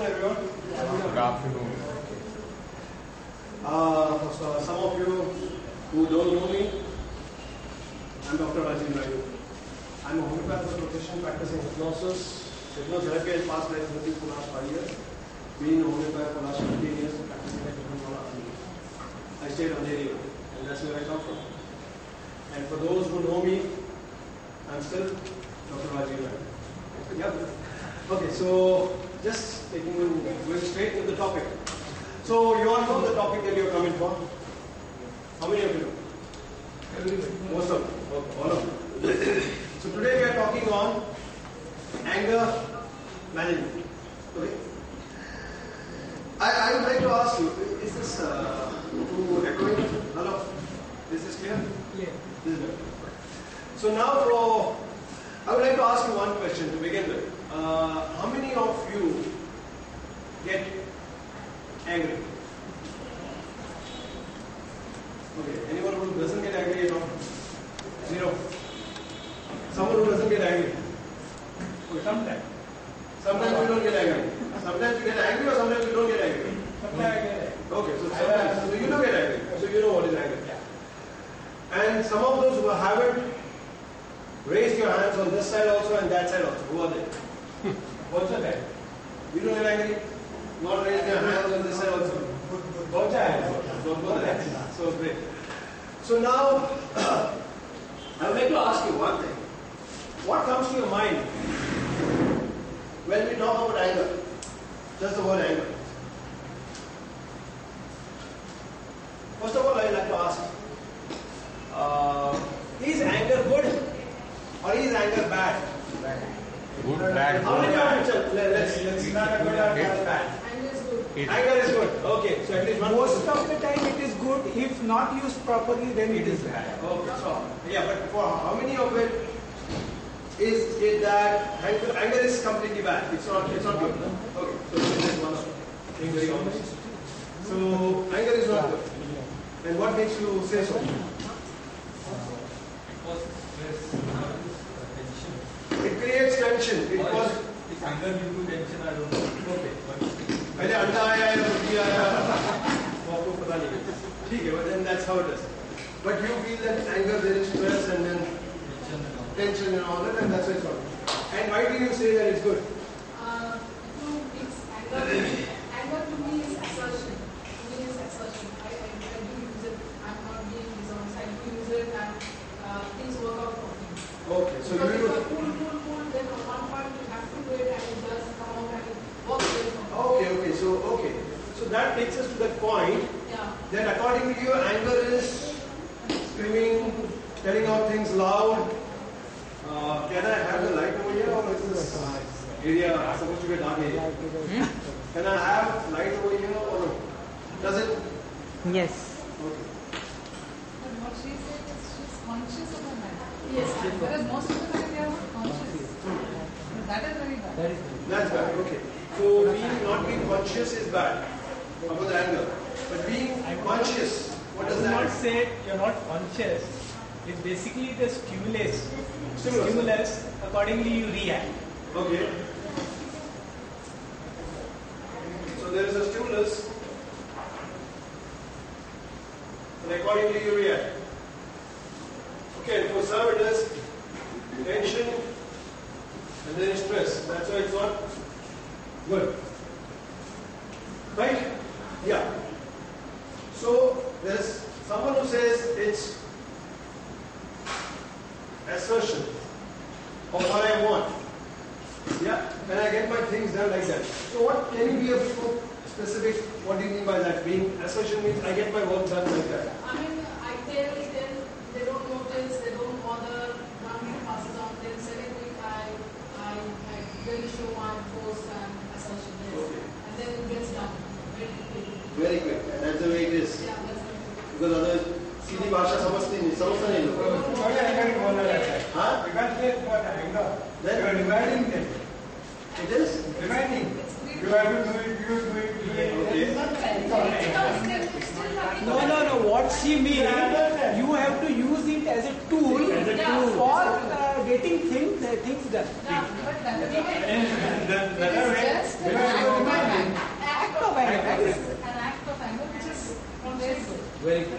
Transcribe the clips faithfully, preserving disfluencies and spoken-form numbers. Hello everyone. Good afternoon. Uh, so some of you who don't know me, I'm Doctor Rajiv Rayo. I'm a homeopathic professional practicing hypnosis, hypnotherapy and past life therapy for the last five years. Been a homeopath for the last fifteen years and practicing hypnosis for the last years. I stay in Ontario and that's where I come from. And for those who know me, I'm still Doctor Rajiv Rai. Yeah. Okay, so just taking going straight to the topic. So you all know the topic that you're coming for? How many of you know? Everybody. Most of you. All of you. So today we are talking on anger management. Okay. I, I would like to ask you, is this uh, too echoing? Hello? Is this clear? Yeah. This is good. So now for I would like to ask you one question to begin with. Uh, how many of you get angry? Okay, anyone who doesn't get angry at all? Zero. Someone who doesn't get angry? Okay, sometimes. Sometimes you don't get angry. Sometimes you get angry or sometimes you don't get angry? Sometimes I get angry. Okay, so sometimes. So you do get angry. So you know what is anger. Yeah. And some of those who haven't raised your hands on this side also and that side also. Who are they? What's your name? You don't get angry? Not raise your hands on this side also. What's your hands? So great. So now, I would like to ask you one thing. What comes to your mind when we talk about anger? Just the word anger. First of all, I would like to ask, uh, is anger good or is anger bad? Bad. Good, bad, How many bad. Are let's, let's start a good or bad. Anger is good. It. Anger is good. Okay. So at least one Most person. Of the time it is good. If not used properly, then it, it is bad. Okay. So, yeah, but for how many of it is it that anger, anger is completely bad? It's not It's not good. Okay. So this is one thing very honest. So anger is not good. And what makes you say so? Because stress. It creates tension. It causes. It's anger due to tension. I don't know. Okay. पहले अंडा आया या रोटी आया आपको पता नहीं है. ठीक है. But then that's how it is. But you feel that anger, there is stress, and then tension and all that, and that's why it's wrong. And why do you say that it's good? Uh, to it's anger. Anger to me is assertion. To me is assertion. I I do use it. I'm not being dishonest. I do use it, and uh, things work out for me. Okay. So you. That takes us to that point, yeah. That according to you, anger is screaming, telling out things loud. Uh, can I have the light over here, or is this area supposed to be a dark area? Hmm? Can I have light over here, or does it? Yes. Okay. But what she said is she's conscious of her manner. Yes. Whereas most of the time they are not conscious. Hmm. That is very bad. That is bad. That's bad. Okay. So being not being conscious is bad. About the anger. But being conscious, what does that mean? I would not say you're not conscious. It's basically the stimulus. Stimulus. Stimulus. Accordingly, you react. Okay. So there is a stimulus, and accordingly, you react. Okay, for some it is tension and then stress. That's why it's not good. Right? Yeah. So there is someone who says it's assertion of what I want. Yeah. When I get my things done like that. So what can you be a bit more specific? What do you mean by that? Being assertion means I get my work done like that. I mean, I tell them they don't notice, they don't bother. One week passes on, then second week I I I really show my force and assertion. Yes. Okay. And then it gets done. Very quick. That's the way it is. Yeah, that's because otherwise, Sindhi Bhasha samajhti nahi, samajhta nahi log. Huh? Because they are anger. Then you are reminding them. It is reminding. You have to do it. You do it. You do it. Okay. No, no, no. What she means, you have to use it as a tool for uh, getting things, uh, things done. No, but that is just. an act of anger which is very good. Very good.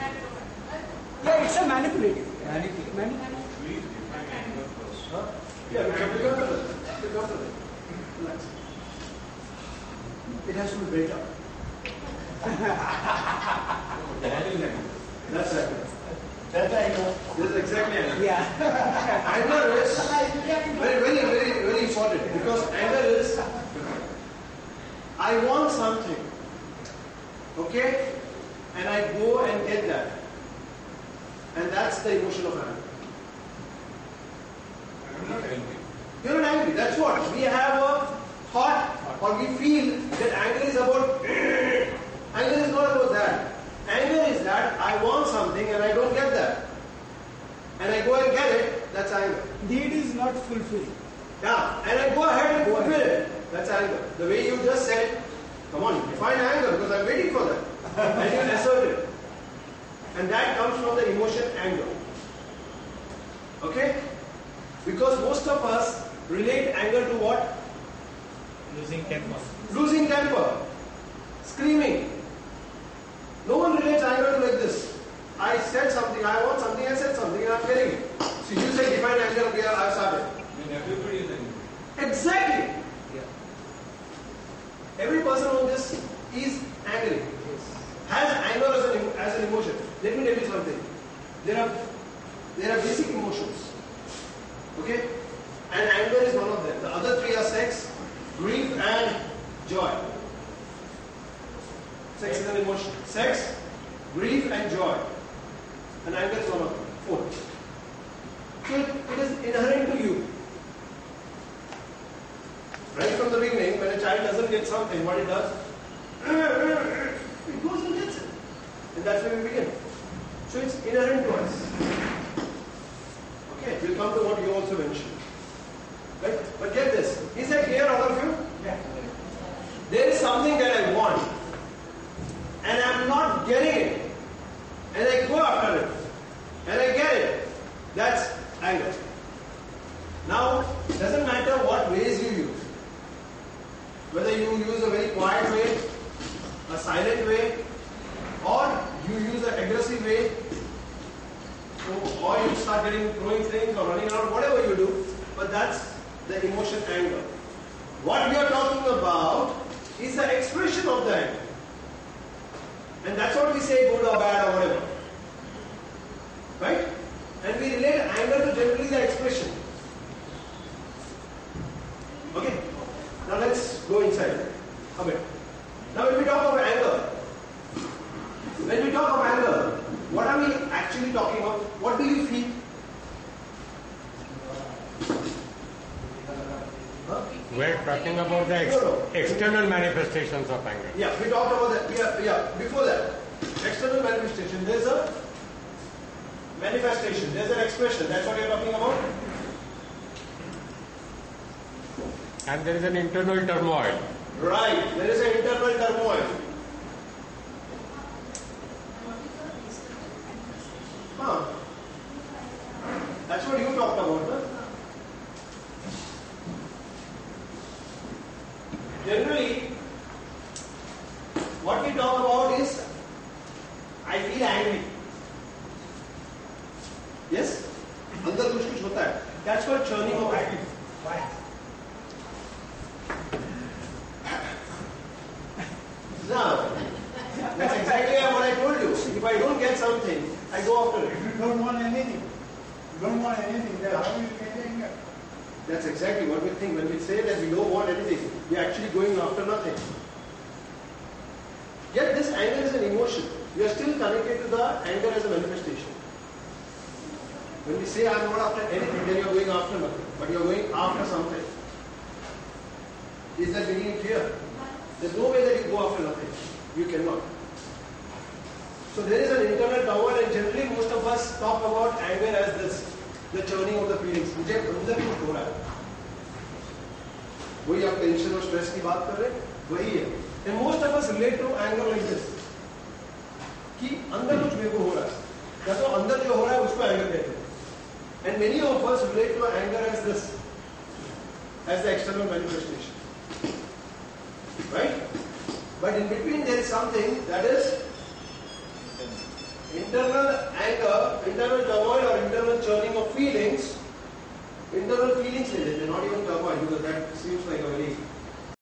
Yeah, it's a manipulative. Manipulative. Manipulative. Please define anger first. Huh? Yeah, because of it. It has to be better. That's anger. That's anger. That's exactly anger. Yeah. Anger is very, very, very, very important because anger is I want something, okay, and I go and get that, and that's the emotion of anger. I'm not angry. You're not angry. That's what we have a thought, or we feel that anger is about. Anger is not about that. Anger is that I want something and I don't get that, and I go and get it. That's anger. Need is not fulfilled. Yeah, and I go ahead and go fulfill it. That's anger. The way you just said, come on, define anger because I'm waiting for that. And you assert it. And that comes from the emotion anger. Okay? Because most of us relate anger to what? Losing temper. Losing temper. Screaming. No one relates anger to like this. I said something, I want something, I said something, and I'm getting it. So you say define anger, okay, I've started. And everybody is angry. Exactly. Every person on this is angry, yes. Has anger as an, as an emotion. Let me tell you something. There are, there are basic emotions, okay? And anger is one of them. The other three are sex, grief and joy. Sex is an emotion. Sex, grief and joy. And anger is one of them. Four. So it, it is inherent to you. Right from the beginning, when a child doesn't get something, what it does? It goes and gets it. And that's where we begin. So it's inherent to us. Okay, we'll come to what you also mentioned. Right? But get this. Is that clear, all of you? Yeah. There is something that I want, and I'm not getting it. And I go after it. And I get it. That's anger. Now, doesn't matter what ways you use. Whether you use a very quiet way, a silent way, or you use an aggressive way, so, or you start getting throwing things or running around, whatever you do, but that's the emotion anger. What we are talking about is the expression of the anger. And that's what we say good or bad or whatever. Right? And we relate anger to generally the expression. Okay? Now let's go inside a bit. Now when we talk of anger, when we talk of anger, what are we actually talking of? What do you feel? Huh? We're talking about the ex no, no. external manifestations of anger. Yeah, we talked about that. Yeah, yeah. Before that, external manifestation. There's a manifestation. There's an expression. That's what we're talking about. And there is an internal turmoil. Right, there is an internal turmoil. Huh. That's what you talked about, huh? Generally, what we talk about is, I feel angry. Yes? That's what churning of anger is. Why? Now, that's exactly what I told you. If I don't get something, I go after it. If you don't want anything, you don't want anything, then how will you get anger? That's exactly what we think. When we say that we don't want anything, we are actually going after nothing. Yet this anger is an emotion. We are still connected to the anger as a manifestation. When we say I'm not after anything, then you are going after nothing. But you are going after something. Is that beginning clear? There's no way that you go after nothing. You cannot. So there is an internal turmoil, and generally most of us talk about anger as this, the churning of the feelings. मुझे अंदर कुछ हो रहा है. वही आप tension और stress की बात कर रहे हैं, वही है. And most of us relate to anger like this. कि अंदर कुछ मेरे को हो रहा है. जैसे अंदर जो हो रहा है उसको anger कहते हैं. And many of us relate to anger as this, as the external manifestation. Right? But in between there is something that is internal anger, internal turmoil or internal churning of feelings. Internal feelings, not even turmoil, because that seems like a very